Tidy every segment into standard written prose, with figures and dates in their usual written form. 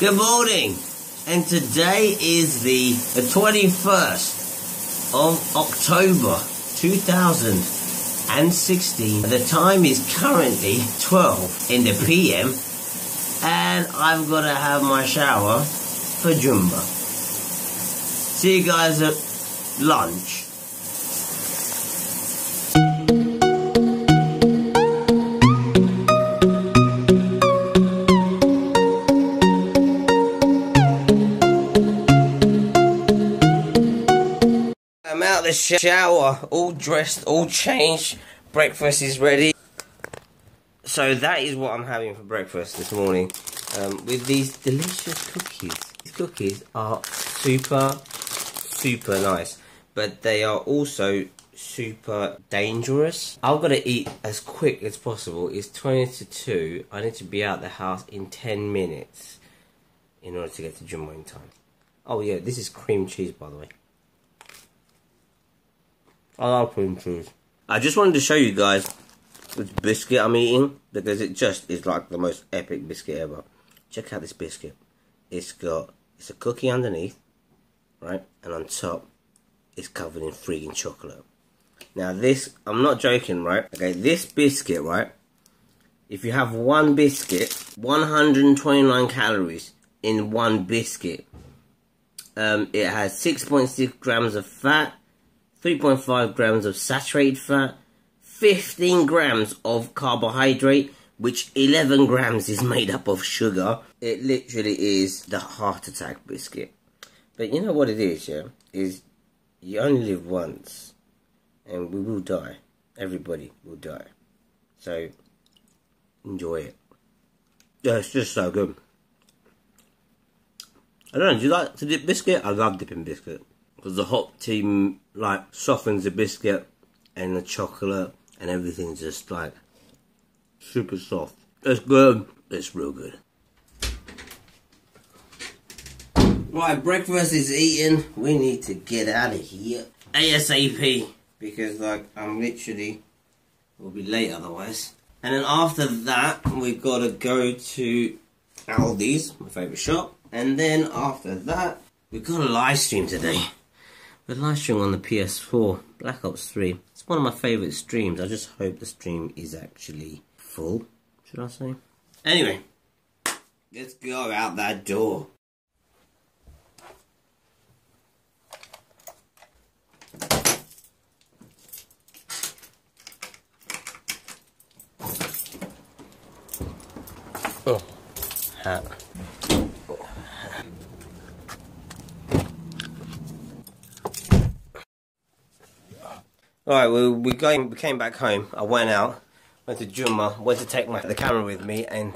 Good morning, and today is the 21st of October 2016. The time is currently 12 in the PM, and I've got to have my shower for Jumba. See you guys at lunch. Shower, all dressed, all changed, breakfast is ready. So that is what I'm having for breakfast this morning, with these delicious cookies. These cookies are super nice, but they are also super dangerous. I've got to eat as quick as possible. It's 1:40. I need to be out the house in 10 minutes in order to get to Jumba in time. Oh yeah, this is cream cheese, by the way. I love cream cheese. I just wanted to show you guys this biscuit I'm eating, because it just is like the most epic biscuit ever. Check out this biscuit. It's a cookie underneath, right? And on top, it's covered in freaking chocolate. Now this, I'm not joking, right? Okay, this biscuit, right? If you have one biscuit, 129 calories in one biscuit. It has 6.6 grams of fat, 3.5 grams of saturated fat, 15 grams of carbohydrate, which 11 grams is made up of sugar. It literally is the heart attack biscuit. But you know what it is, yeah? Is you only live once, and we will die. Everybody will die. So, enjoy it. Yeah, it's just so good. I don't know, do you like to dip biscuit? I love dipping biscuit, because the hot tea like softens the biscuit, and the chocolate and everything's just like super soft. It's good. It's real good. Right, breakfast is eaten. We need to get out of here ASAP, because like I'm literally will be late otherwise. And then after that we've got to go to Aldi's, my favourite shop. And then after that we've got a live stream today. We're live streaming on the PS4, Black Ops 3. It's one of my favourite streams. I just hope the stream is actually full, should I say? Anyway, let's go out that door. Oh, hat. Alright, well, we came back home. I went out, went to Jumba, went to take the camera with me, and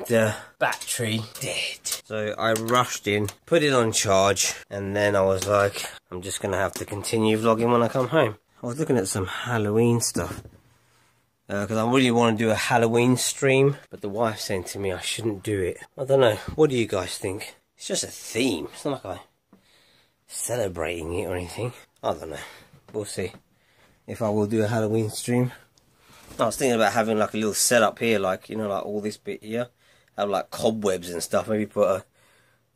battery dead. So I rushed in, put it on charge, and then I was like, I'm just going to have to continue vlogging when I come home. I was looking at some Halloween stuff, because I really want to do a Halloween stream, but the wife's saying to me I shouldn't do it. I don't know, what do you guys think? It's just a theme, it's not like I'm celebrating it or anything. I don't know, we'll see. If I will do a Halloween stream. I was thinking about having like a little setup here, like, you know, like all this bit here. Have like cobwebs and stuff. Maybe put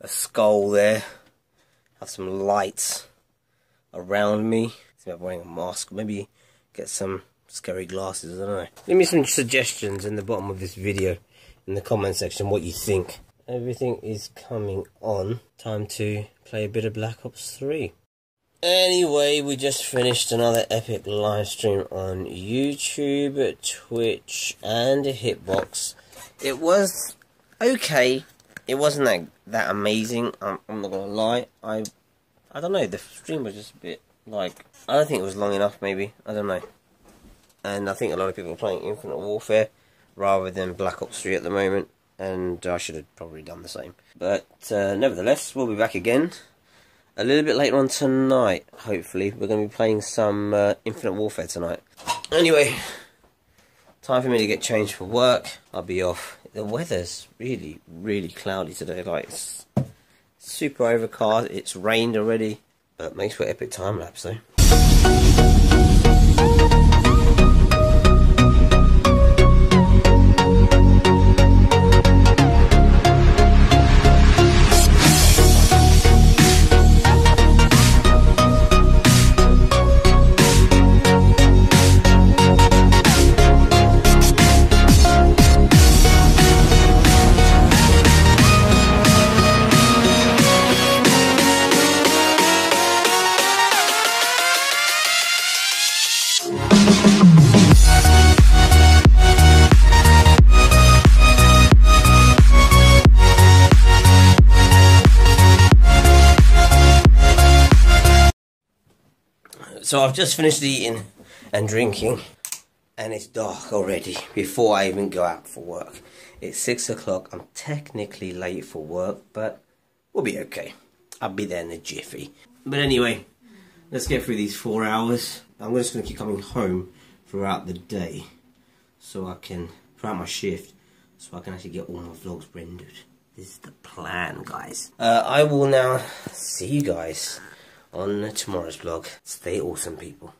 a skull there. Have some lights around me. See if I'm wearing a mask. Maybe get some scary glasses, I don't know. Leave me some suggestions in the bottom of this video, in the comment section, what you think. Everything is coming on. Time to play a bit of Black Ops 3. Anyway, we just finished another epic live stream on YouTube, Twitch, and Hitbox. It was okay. It wasn't that amazing. I'm not gonna lie. I don't know. The stream was just a bit like, I don't think it was long enough. Maybe, I don't know. And I think a lot of people are playing Infinite Warfare rather than Black Ops 3 at the moment. And I should have probably done the same. But nevertheless, we'll be back again. A little bit later on tonight, hopefully, we're going to be playing some Infinite Warfare tonight. Anyway, time for me to get changed for work. I'll be off. The weather's really, really cloudy today. Like, it's super overcast. It's rained already, but it makes for an epic time lapse, though. So I've just finished eating and drinking, and it's dark already before I even go out for work. It's 6 o'clock. I'm technically late for work, but we'll be okay. I'll be there in a jiffy. But anyway, let's get through these 4 hours. I'm just going to keep coming home throughout the day so I can, throughout my shift, so I can actually get all my vlogs rendered. This is the plan, guys. I will now see you guys on tomorrow's vlog. Stay awesome, people.